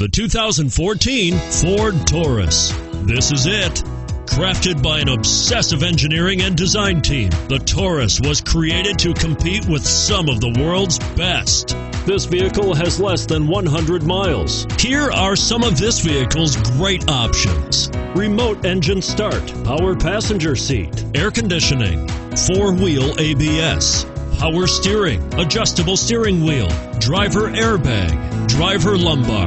The 2014 Ford Taurus. This is it. Crafted by an obsessive engineering and design team, the Taurus was created to compete with some of the world's best. This vehicle has less than 100 miles. Here are some of this vehicle's great options: remote engine start, power passenger seat, air conditioning, four-wheel ABS, power steering, adjustable steering wheel, driver airbag, driver lumbar,